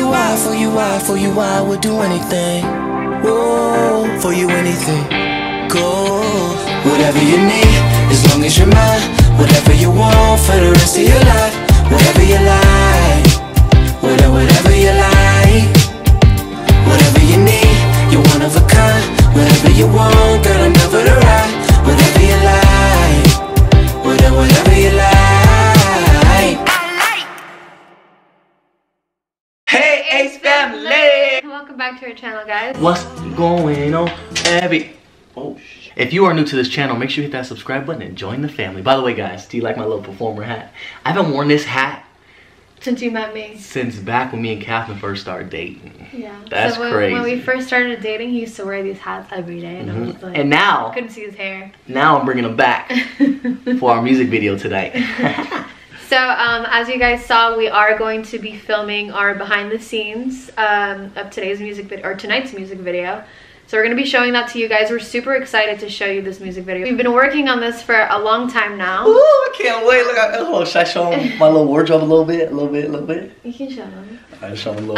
you I, for you I, for you I would do anything. Whoa, for you anything. Go, whatever you need, as long as you're mine. Whatever you want for the rest of your life. Whatever you like, whatever you like. Whatever you need, you're one of a kind. Whatever you want, girl, I'm never the right. Whatever you like, whatever you like. Welcome back to our channel, guys. What's going on, Abby? Oh, shit. If you are new to this channel, make sure you hit that subscribe button and join the family. By the way, guys, do you like my little performer hat? I haven't worn this hat since you met me. Since back when me and Catherine first started dating. Yeah. That's so crazy. When we first started dating, he used to wear these hats every day. And I was like, and now I couldn't see his hair. Now I'm bringing them back for our music video tonight. So as you guys saw, we are going to be filming our behind the scenes of today's music video, or tonight's music video. So we're going to be showing that to you guys. We're super excited to show you this music video. We've been working on this for a long time now. Ooh, I can't wait. Look at, oh, should I show them my little wardrobe a little bit? You can show them. I show them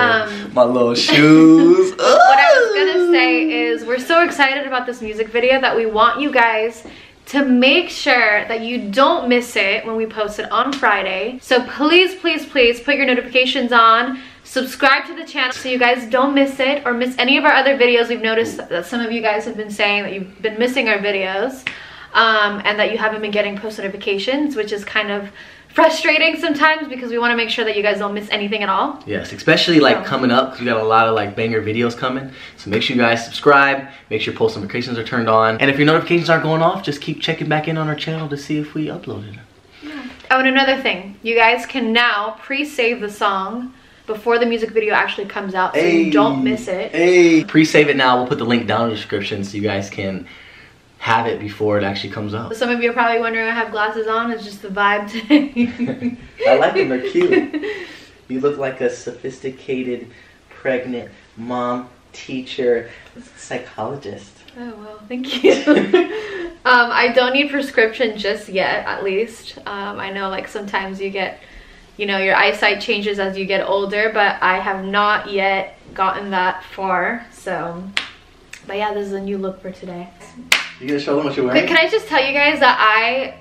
my little shoes. What I was going to say is we're so excited about this music video that we want you guys to make sure that you don't miss it when we post it on Friday. So please, please, please put your notifications on, subscribe to the channel so you guys don't miss it or miss any of our other videos. We've noticed that some of you guys have been saying that you've been missing our videos and that you haven't been getting post notifications, which is kind of frustrating sometimes because we want to make sure that you guys don't miss anything at all. Yes, especially like coming up, because we got a lot of like banger videos coming. So make sure you guys subscribe, make sure post notifications are turned on, and if your notifications aren't going off, just keep checking back in on our channel to see if we uploaded them. Yeah. Oh, and another thing, you guys can now pre-save the song before the music video actually comes out, so you don't miss it. Pre-save it now. We'll put the link down in the description so you guys can have it before it actually comes out. Some of you are probably wondering I have glasses on. It's just the vibe today. I like them. They're cute. You look like a sophisticated, pregnant mom, teacher, psychologist. Oh, well, thank you. I don't need prescription just yet, at least. I know, like, sometimes you get, you know, your eyesight changes as you get older, but I have not yet gotten that far, so. But yeah, this is a new look for today. You gonna show them what you're wearing? But can I just tell you guys that I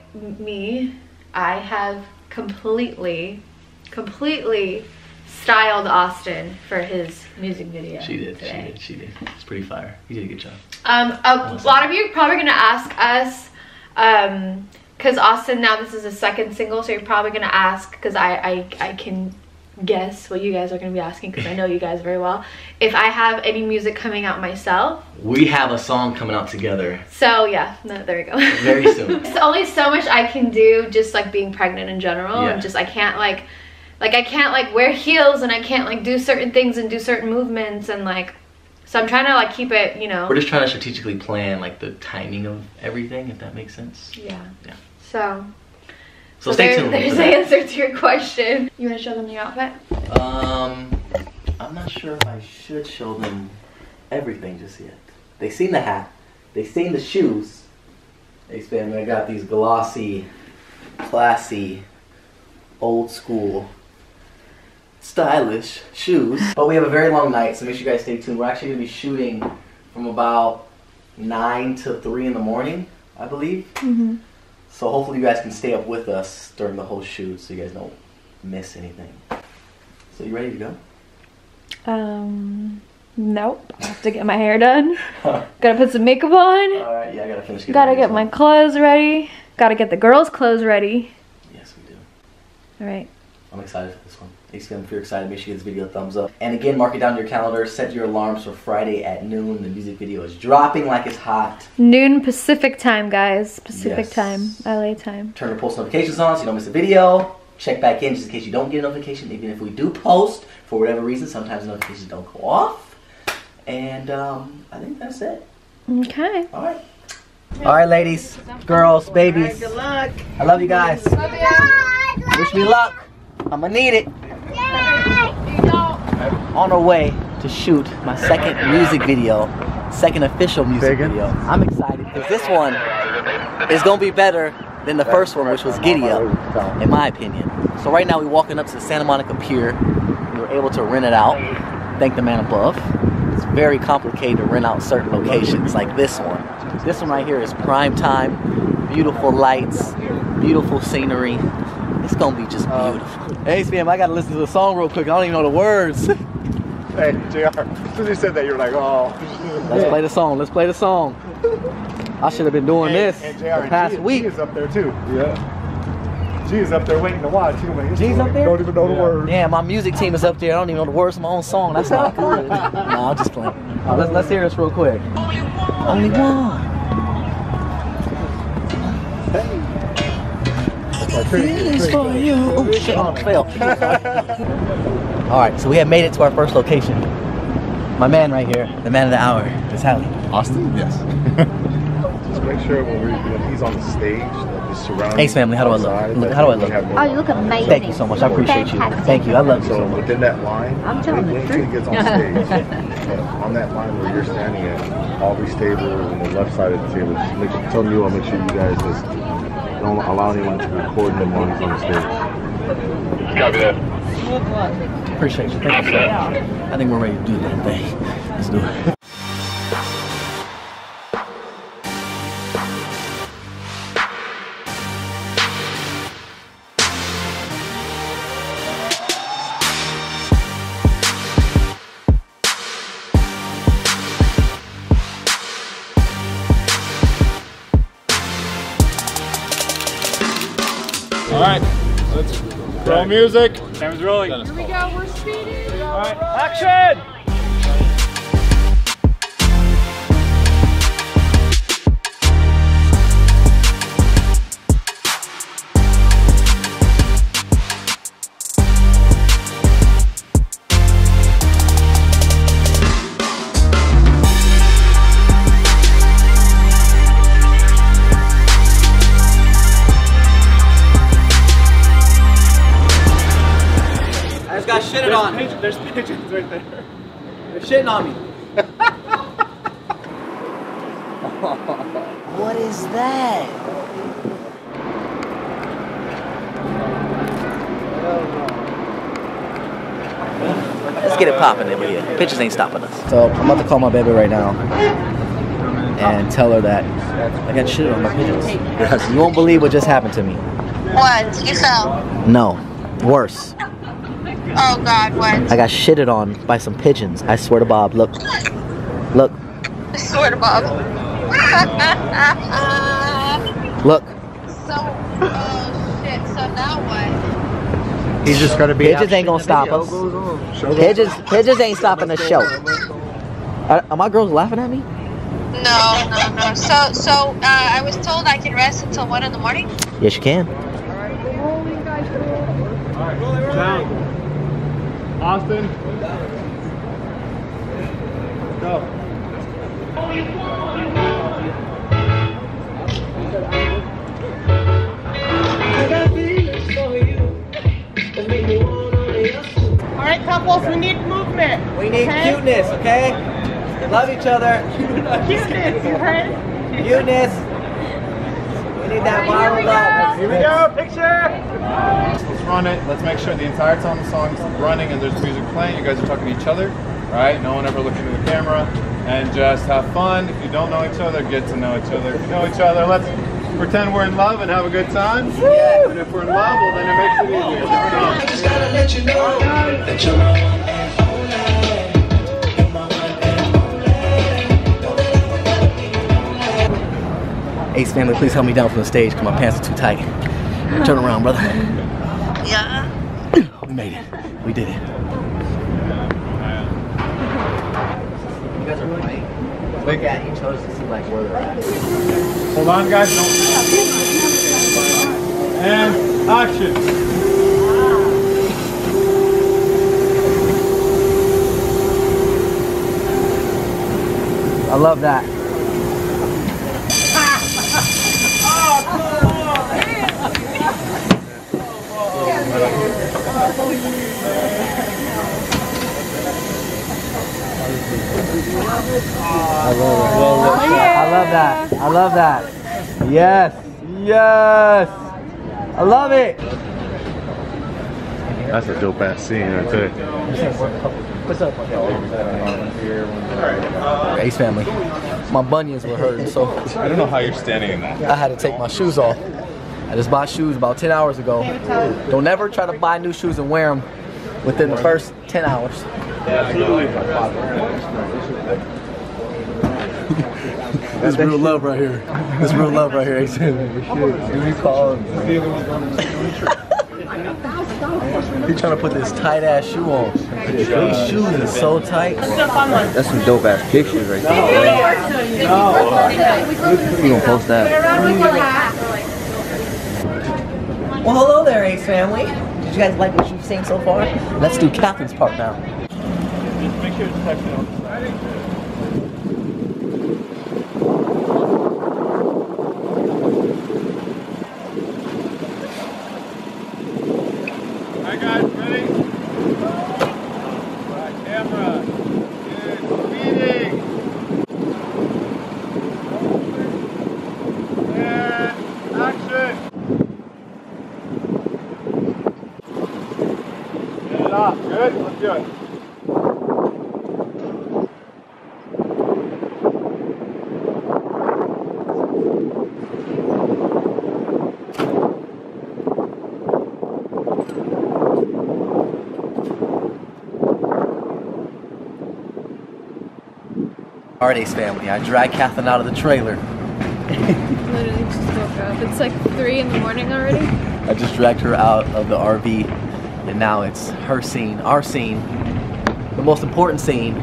have completely styled Austin for his music video. She did, today. She did. It's pretty fire. You did a good job. A lot of you are probably gonna ask us, cause Austin, now this is the second single, so you're probably gonna ask, cause I can guess what you guys are going to be asking, because I know you guys very well, if I have any music coming out myself. We have a song coming out together. So yeah, no, there we go. Very soon. There's only so much I can do, just like being pregnant in general. Yeah. And just I can't like I can't like wear heels, and I can't like do certain things and do certain movements, and like, so I'm trying to like keep it, you know. We're just trying to strategically plan like the timing of everything, if that makes sense. Yeah. Yeah. So stay tuned. There's the answer to your question. You want to show them your outfit? I'm not sure if I should show them everything just yet. They've seen the hat. They've seen the shoes. I got these glossy, classy, old school, stylish shoes. But we have a very long night, so make sure you guys stay tuned. We're actually going to be shooting from about 9 to 3 in the morning, I believe. Mm-hmm. So hopefully you guys can stay up with us during the whole shoot so you guys don't miss anything. So you ready to go? Nope. I have to get my hair done. Gotta put some makeup on. Alright, yeah, I gotta finish getting ready. Gotta get my clothes ready. Gotta get the girls' clothes ready. Yes, we do. Alright. I'm excited for this one. If you're excited, make sure you give this video a thumbs up. And again, mark it down to your calendar. Set your alarms for Friday at noon. The music video is dropping like it's hot. Noon Pacific time, guys. Pacific time, LA time. Turn your post notifications on so you don't miss a video. Check back in just in case you don't get a notification. Even if we do post, for whatever reason, sometimes notifications don't go off. And I think that's it. Okay. All right. All right, ladies, girls, babies. Good luck. I love you guys. Love you. Wish me luck. I'm gonna need it. On our way to shoot my second music video, second official music video. I'm excited because this one is gonna be better than the first one, which was Giddy Up, in my opinion. So right now we're walking up to Santa Monica Pier. We were able to rent it out. Thank the man above. It's very complicated to rent out certain locations like this one. This one right here is prime time. Beautiful lights, beautiful scenery. It's gonna be just beautiful. Hey, Spam, I gotta listen to the song real quick. I don't even know the words. Hey, JR, as soon as you said that, you were like, oh. Let's play the song. Let's play the song. I should have been doing this the past week. G is up there too. Yeah. G is up there waiting to watch. G's up there? Don't even know the words. Yeah, my music team is up there. I don't even know the words of my own song. That's not good. No, I'll just play. Right, let's hear this real quick. Only one. Only one. This is for you. Oh shit! I failed. All right, so we have made it to our first location. My man right here, the man of the hour, is Hallie. Austin? Yes. Just make sure when he's on the stage, that he's surrounded. ACE Family, how do I look? How do I look? No, you look amazing. Thank you so much. I appreciate you. Thank you. I love you so much. Within that line, I'm telling the truth. He gets on stage, on that line where you're standing at, all these tables on the left side of the table, tell me you want to make sure you guys just don't allow anyone to record him while he's on the stage. Copy that. Appreciate you. Thank you so much. I think we're ready to do that thing. Let's do it. All right. Let's roll music. Time's rolling. Here we go, we're speeding. All right, action! There's pigeons right there. They're shitting on me. What is that? Let's get it popping over here. Pigeons ain't stopping us. So I'm about to call my baby right now and tell her that I got shit on my pigeons. Because you won't believe what just happened to me. What? You fell? No. Worse. Oh God, what? I got shitted on by some pigeons. I swear to Bob, look. Look. I swear to Bob. Look. So, oh shit, so now what? He's just gonna be pigeons ain't gonna stop us. Pigeons ain't stopping the show. Are my girls laughing at me? No, no, no. So, I was told I can rest until 1 in the morning? Yes, you can. Rolling, guys, rolling. All right, rolling, rolling. Austin, go. All right, couples, we need movement. We need cuteness, okay? Love each other. Cuteness, you heard? Cuteness. We need that model love. Here we go, picture. Let's run it. Let's make sure the entire time the song's running and there's music playing, you guys are talking to each other, right? No one ever looking at the camera. And just have fun. If you don't know each other, get to know each other. If you know each other, let's pretend we're in love and have a good time. Yeah. And if we're in love, well, then it makes it easier. I just gotta let you know that you're my one and only. You're my one and only. Ace Family, please help me down from the stage because my pants are too tight. Turn around, brother. Yeah. We made it. We did it. You guys are playing. Look at each other to see like where they're at. Hold on, guys. And action. I love that. I love that. Yes. Yes. I love it. That's a dope ass scene right there. What's up? ACE Family. My bunions were hurting, so I don't know how you're standing in that. I had to take my shoes off. I just bought shoes about 10 hours ago. Don't ever try to buy new shoes and wear them within the first 10 hours. That's real love right here. That's real love right here, ACE. He's trying to put this tight ass shoe on. These shoes are so tight. That's some dope ass pictures right there. We gonna post that. Well, hello there, ACE Family. Did you guys like what you've seen so far? Let's do Catherine's part now. Just make sure it's tucked on the side. Good, let's do it. Alright, ACE Family, I dragged Catherine out of the trailer. Literally just woke up. It's like 3 in the morning already. I just dragged her out of the RV. And now it's her scene, our scene, the most important scene.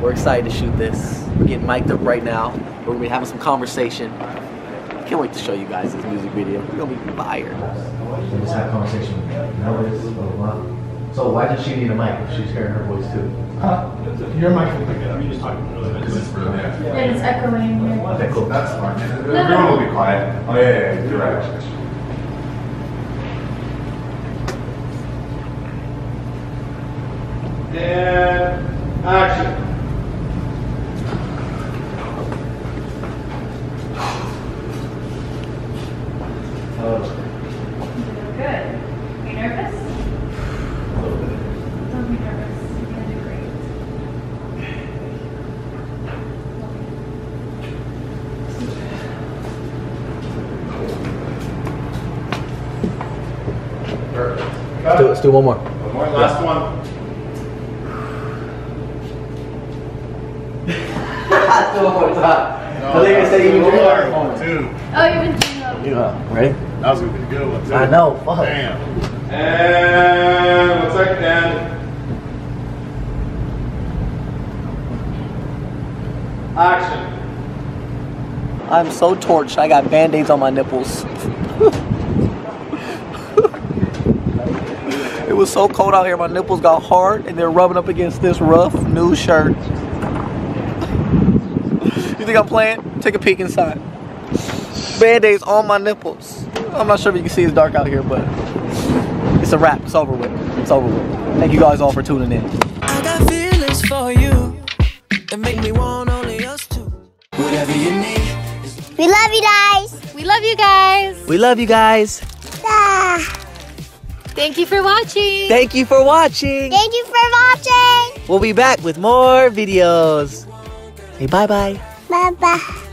We're excited to shoot this. We're getting mic'd up right now. We're gonna be having some conversation. Can't wait to show you guys this music video. We're gonna be fired. Just had a conversation. So why does she need a mic if she's hearing her voice too? Your mic will pick it up. You're just talking really bad. Because it's really bad. Yeah, it's echoing. Okay, cool. That's fine. Everyone will be quiet. Oh yeah, you're right. And action. Hello. Good. Are you nervous? A little bit. Don't be nervous. You're going to do great. Let's do one more. One more. Last one. One more time. No, I think I said you were. Oh, you've been doing that. Yeah, ready? That was gonna be a good one too. I know. Fuck. Damn. And 1 second. And action. I'm so torched. I got band-aids on my nipples. It was so cold out here. My nipples got hard, and they're rubbing up against this rough new shirt. You think I'm playing? Take a peek inside. Band-aids on my nipples. I'm not sure if you can see, it's dark out here, but it's a wrap. It's over with. It's over with. Thank you guys all for tuning in. I got feelings for you. It make me want only us two. Whatever you need. We love you guys. We love you guys. We love you guys. Thank you for watching. Thank you for watching. Thank you for watching. We'll be back with more videos. Hey, bye-bye. Bye-bye.